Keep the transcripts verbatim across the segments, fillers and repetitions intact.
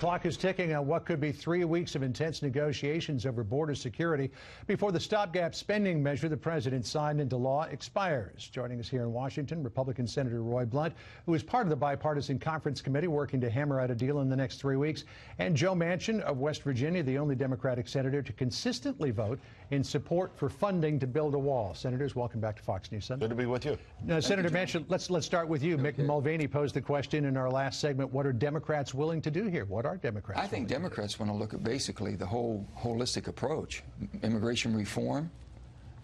clock is ticking on what could be three weeks of intense negotiations over border security before the stopgap spending measure the president signed into law expires. Joining us here in Washington, Republican Senator Roy Blunt, who is part of the bipartisan conference committee working to hammer out a deal in the next three weeks, and Joe Manchin of West Virginia, the only Democratic senator to consistently vote in support for funding to build a wall. Senators, welcome back to Fox News Sunday. Good to be with you. Now, Senator Manchin, let's let's start with you. Okay. Mick Mulvaney posed the question in our last segment: what are Democrats willing to do here? What are Democrats? I think Democrats want to look at basically the whole holistic approach: immigration reform,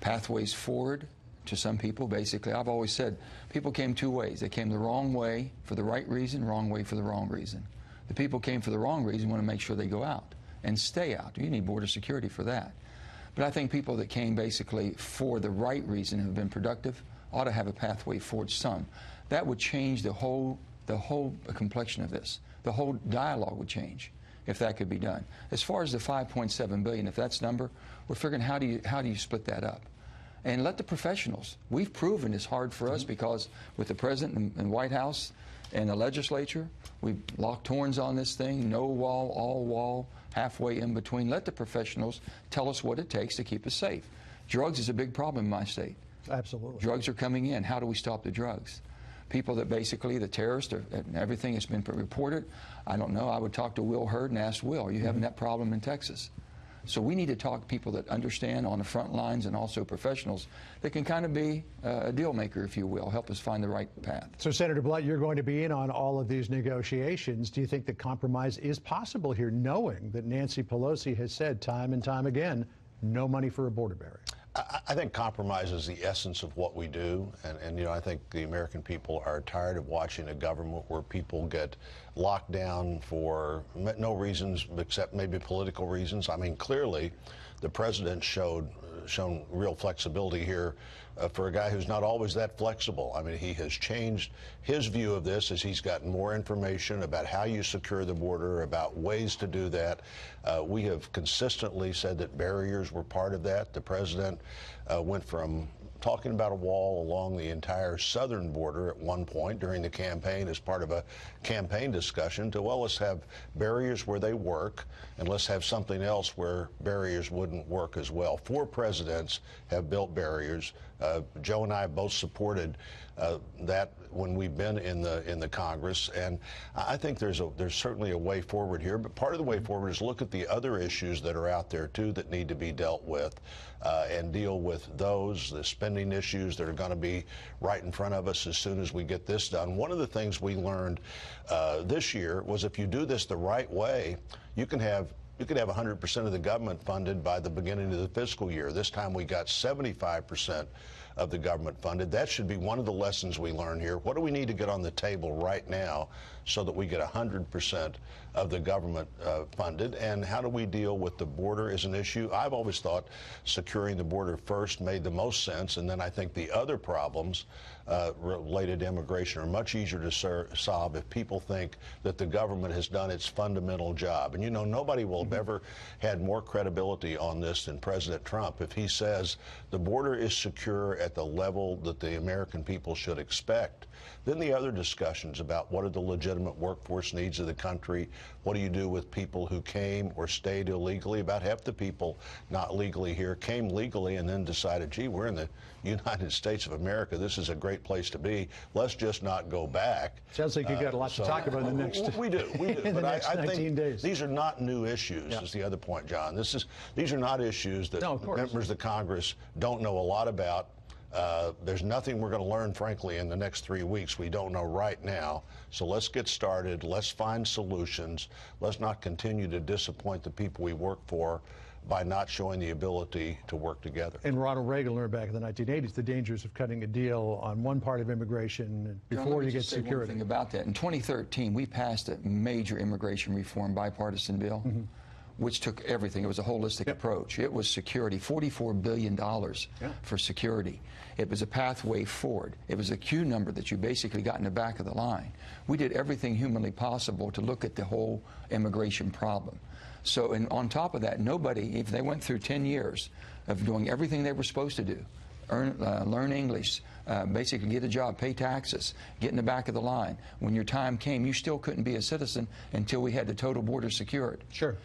pathways forward. To some people, basically, I've always said people came two ways. They came the wrong way for the right reason, wrong way for the wrong reason. The people came for the wrong reason want to make sure they go out and stay out. You need border security for that. But I think people that came basically for the right reason, who have been productive, ought to have a pathway forward. Some that would change the whole the whole complexion of this. The whole dialogue would change if that could be done. As far as the five point seven billion, if that's number, we're figuring how do you how do you split that up? And let the professionals. We've proven it's hard for us because with the president and White House and the legislature, we've locked horns on this thing. No wall, all wall, halfway in between. Let the professionals tell us what it takes to keep us safe. Drugs is a big problem in my state. Absolutely. Drugs are coming in. How do we stop the drugs? People that basically, the terrorists, are, and everything has been reported. I don't know. I would talk to Will Hurd and ask Will, are you having that problem in Texas? So we need to talk to people that understand on the front lines and also professionals that can kind of be uh, a deal maker, if you will, help us find the right path. So, Senator Blunt, you're going to be in on all of these negotiations. Do you think that compromise is possible here, knowing that Nancy Pelosi has said time and time again, no money for a border barrier? I, I think compromise is the essence of what we do. And, and, you know, I think the American people are tired of watching a government where people get locked down for no reasons except maybe political reasons. I mean, clearly, the president showed shown real flexibility here uh, for a guy who's not always that flexible. I mean, he has changed his view of this as he's gotten more information about how you secure the border, about ways to do that. Uh, we have consistently said that barriers were part of that. The president uh, went from talking about a wall along the entire southern border at one point during the campaign as part of a campaign discussion to, well, let's have barriers where they work and let's have something else where barriers wouldn't work as well. Four presidents have built barriers. Uh, Joe and I both supported uh, that when we've been in the in the Congress, and I think there's a there's certainly a way forward here. But part of the way forward is look at the other issues that are out there too that need to be dealt with, uh, and deal with those the spending issues that are going to be right in front of us as soon as we get this done. One of the things we learned uh, this year was if you do this the right way, you can have. You could have one hundred percent of the government funded by the beginning of the fiscal year. This time we got seventy-five percent of the government funded. That should be one of the lessons we learn here. What do we need to get on the table right now so that we get one hundred percent of the government uh, funded? And how do we deal with the border as an issue? I've always thought securing the border first made the most sense, and then I think the other problems uh, related to immigration are much easier to ser solve if people think that the government has done its fundamental job. And you know, nobody will have ever had more credibility on this than President Trump if he says the border is secure at the level that the American people should expect. Then the other discussions about what are the legitimate workforce needs of the country, what do you do with people who came or stayed illegally? About half the people not legally here came legally and then decided, gee, we're in the United States of America. This is a great place to be. Let's just not go back. Sounds like you've got a lot uh, so to talk about in the next we do, we do. But I, I think days. These are not new issues, yeah. Is the other point, John. This is these are not issues that no, members of Congress don't know a lot about. Uh, there's nothing we're going to learn, frankly, in the next three weeks. We don't know right now. So let's get started. Let's find solutions. Let's not continue to disappoint the people we work for by not showing the ability to work together. And Ronald Reagan learned back in the nineteen eighties the dangers of cutting a deal on one part of immigration before you get security. John, let me just say one thing about that. In twenty thirteen, we passed a major immigration reform bipartisan bill, mm-hmm. which took everything. It was a holistic yep. approach. It was security, forty-four billion dollars yeah. for security. It was a pathway forward. It was a queue number that you basically got in the back of the line. We did everything humanly possible to look at the whole immigration problem. So, and on top of that, nobody, if they went through ten years of doing everything they were supposed to do, earn, uh, learn English, uh, basically get a job, pay taxes, get in the back of the line. When your time came, you still couldn't be a citizen until we had the total border secured. Sure.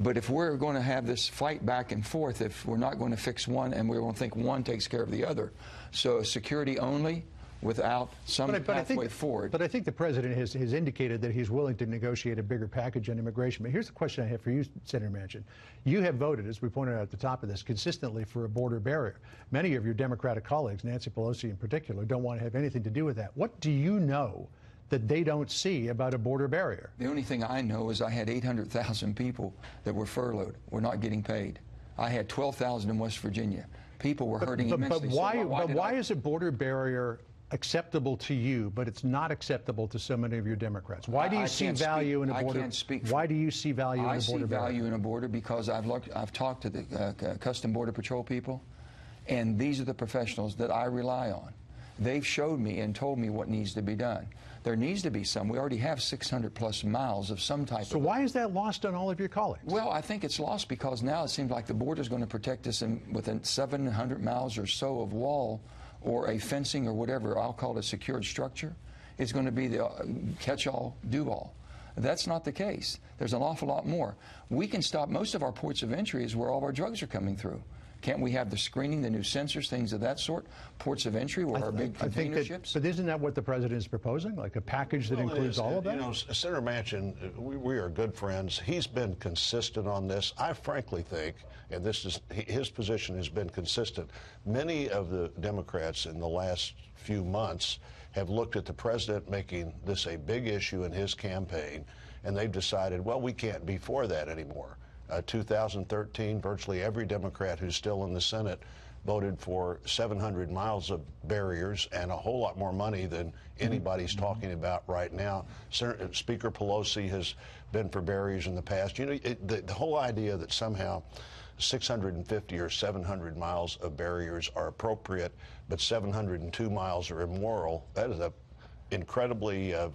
But if we're going to have this fight back and forth, if we're not going to fix one, and we're going to think one takes care of the other, so security only without some but I, but pathway I think, forward. But I think the president has, has indicated that he's willing to negotiate a bigger package on immigration. But here's the question I have for you, Senator Manchin. You have voted, as we pointed out at the top of this, consistently for a border barrier. Many of your Democratic colleagues, Nancy Pelosi in particular, don't want to have anything to do with that. What do you know that they don't see about a border barrier? The only thing I know is I had eight hundred thousand people that were furloughed, were not getting paid. I had twelve thousand in West Virginia. People were but, hurting but, immensely. But why, so why, but why I... is a border barrier acceptable to you, but it's not acceptable to so many of your Democrats? Why do you I see value speak, in a border? I can't speak. Why do you see value I in a border? I see value barrier? in a border because I've looked, I've talked to the uh, Custom Border Patrol people, and these are the professionals that I rely on. They've showed me and told me what needs to be done. There needs to be some. We already have six hundred plus miles of some type. So of why is that lost on all of your colleagues? Well, I think it's lost because now it seems like the border is going to protect us in, within seven hundred miles or so of wall or a fencing or whatever. I'll call it a secured structure. It's going to be the catch-all, do-all. That's not the case. There's an awful lot more. We can stop most of our ports of entry is where all of our drugs are coming through. Can't we have the screening, the new sensors, things of that sort? Ports of entry where our big container that, ships? But isn't that what the president is proposing, like a package that well, includes all of that? You know, Senator Manchin, we, we are good friends. He's been consistent on this. I frankly think, and this is his position has been consistent, many of the Democrats in the last few months have looked at the president making this a big issue in his campaign, and they've decided, well, we can't be for that anymore. Uh, two thousand thirteen, virtually every Democrat who's still in the Senate voted for seven hundred miles of barriers and a whole lot more money than anybody's talking about right now. Senator, Speaker Pelosi has been for barriers in the past. You know, it, the, the whole idea that somehow six hundred fifty or seven hundred miles of barriers are appropriate, but seven hundred two miles are immoral, that is an incredibly uh,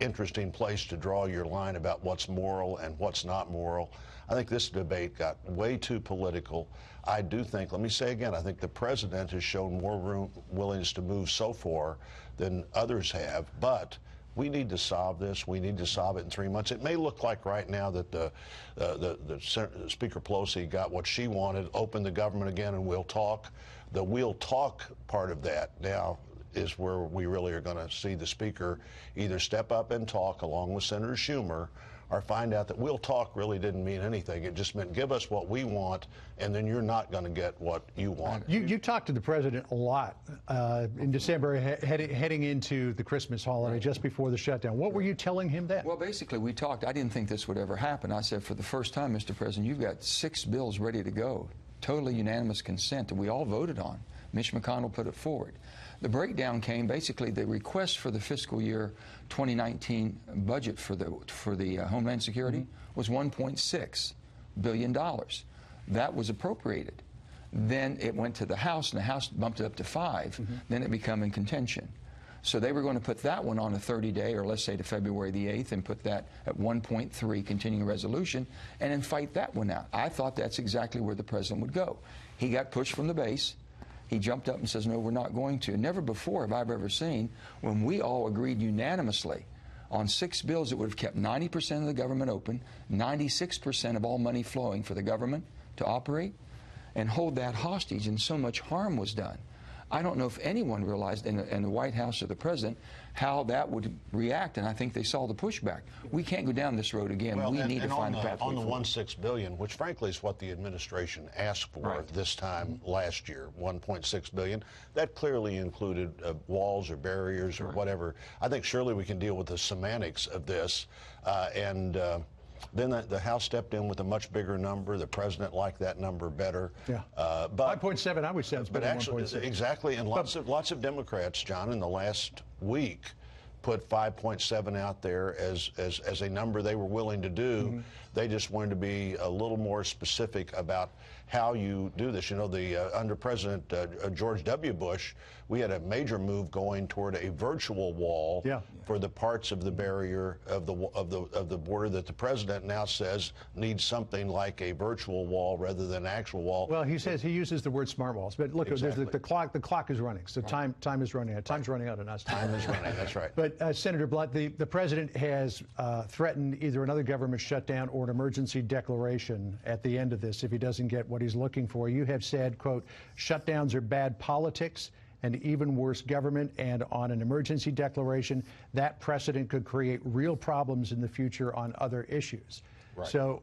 interesting place to draw your line about what's moral and what's not moral. I think this debate got way too political. I do think, let me say again, I think the president has shown more room, willingness to move so far than others have, but we need to solve this. We need to solve it in three months. It may look like right now that the, uh, the, the Speaker Pelosi got what she wanted, open the government again and we'll talk. The we'll talk part of that now is where we really are going to see the speaker either step up and talk along with Senator Schumer or find out that we'll talk really didn't mean anything. It just meant give us what we want and then you're not going to get what you want. You, you talked to the president a lot uh, in December he he heading into the Christmas holiday just before the shutdown. What were you telling him then? Well, basically we talked. I didn't think this would ever happen. I said, for the first time, Mister President, you've got six bills ready to go. Totally unanimous consent that we all voted on. Mitch McConnell put it forward. The breakdown came basically the request for the fiscal year twenty nineteen budget for the for the uh, Homeland Security mm-hmm. was one point six billion dollars. That was appropriated. Then it went to the House, and the House bumped it up to five. Mm-hmm. Then it became in contention. So they were going to put that one on a thirty day, or let's say to February the eighth, and put that at one point three continuing resolution, and then fight that one out. I thought that's exactly where the president would go. He got pushed from the base. He jumped up and says, no, we're not going to. Never before have I ever seen when we all agreed unanimously on six bills that would have kept ninety percent of the government open, ninety-six percent of all money flowing for the government to operate, and hold that hostage, and so much harm was done. I don't know if anyone realized in the, in the White House or the president how that would react, and I think they saw the pushback. We can't go down this road again. Well, we and, need and to find the, a pathway forward. On the one point six billion dollars, which frankly is what the administration asked for right. this time last year, one point six billion dollars, that clearly included uh, walls or barriers or right. whatever. I think surely we can deal with the semantics of this, uh, and. Uh, Then the, the House stepped in with a much bigger number. The president liked that number better. Yeah. Uh, but five point seven, I would say, it's better than one point six. Exactly, and lots but, of lots of Democrats, John, in the last week put five point seven out there as, as, as a number they were willing to do. Mm-hmm. They just wanted to be a little more specific about how you do this. You know, the uh, under President uh, George W. Bush, we had a major move going toward a virtual wall yeah. for the parts of the barrier of the of the of the border that the president now says needs something like a virtual wall rather than an actual wall. Well, he says he uses the word smart walls, but look, exactly. the, the clock the clock is running, so right. time time is running out. Time's right. running out on us. Time is running. That's right. But uh, Senator Blunt, the the president has uh, threatened either another government shutdown or an emergency declaration at the end of this if he doesn't get what he's looking for. You have said, quote, shutdowns are bad politics and even worse government, and on an emergency declaration, that precedent could create real problems in the future on other issues. Right. So,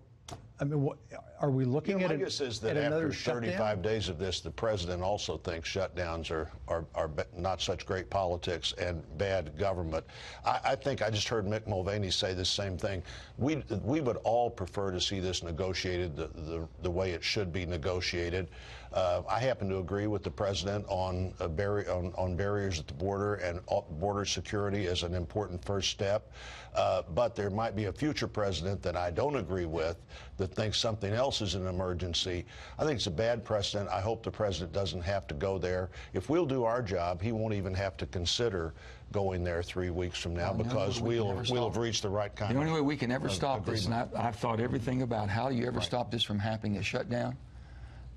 I mean, what, are we looking you know, at, my guess is that after thirty-five days of this, the president also thinks shutdowns are, are, are not such great politics and bad government. I, I think I just heard Mick Mulvaney say the same thing. We, we would all prefer to see this negotiated the, the, the way it should be negotiated. Uh, I happen to agree with the president on, a bar on, on barriers at the border and border security as an important first step. Uh, but there might be a future president that I don't agree with that thinks something else is an emergency. I think it's a bad precedent. I hope the president doesn't have to go there. If we'll do our job, he won't even have to consider going there three weeks from now, well, because we we'll, we'll have reached the right kind of agreement. The only way we can ever of, stop agreement. this, and I've, I've thought everything about how you ever right. stop this from happening, a shutdown,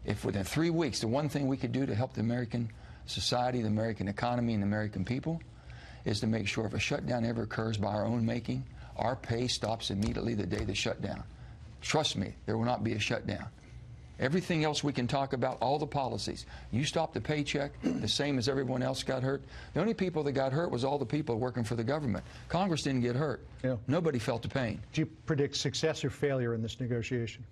if within three weeks, the one thing we could do to help the American society, the American economy, and the American people is to make sure if a shutdown ever occurs by our own making, our pay stops immediately the day the shutdown. Trust me, there will not be a shutdown. Everything else we can talk about, all the policies. You stopped the paycheck, the same as everyone else got hurt. The only people that got hurt was all the people working for the government. Congress didn't get hurt. Yeah. Nobody felt the pain. Do you predict success or failure in this negotiation?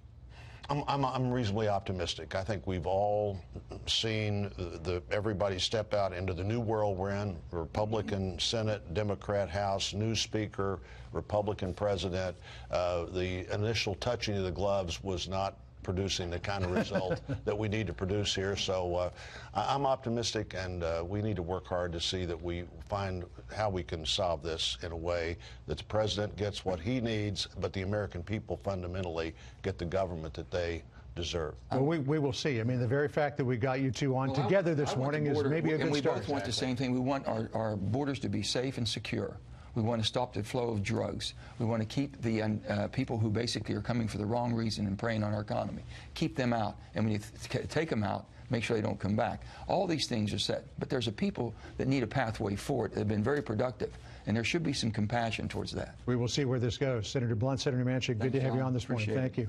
I'm, I'm, I'm reasonably optimistic. I think we've all seen the, the, everybody step out into the new world we're in. Republican Senate, Democrat House, new Speaker, Republican President. Uh, the initial touching of the gloves was not producing the kind of result that we need to produce here. So uh, I'm optimistic, and uh, we need to work hard to see that we find how we can solve this in a way that the president gets what he needs, but the American people fundamentally get the government that they deserve. Well, we, we will see. I mean, the very fact that we got you two on well, together I, this I morning border, is maybe a good start. And we both want the same thing. We want our, our borders to be safe and secure. We want to stop the flow of drugs. We want to keep the uh, people who basically are coming for the wrong reason and preying on our economy. Keep them out. And when you th take them out, make sure they don't come back. All these things are set. But there's a people that need a pathway forward. They've been very productive. And there should be some compassion towards that. We will see where this goes. Senator Blunt, Senator Manchin, good to have you on this morning. Thank you.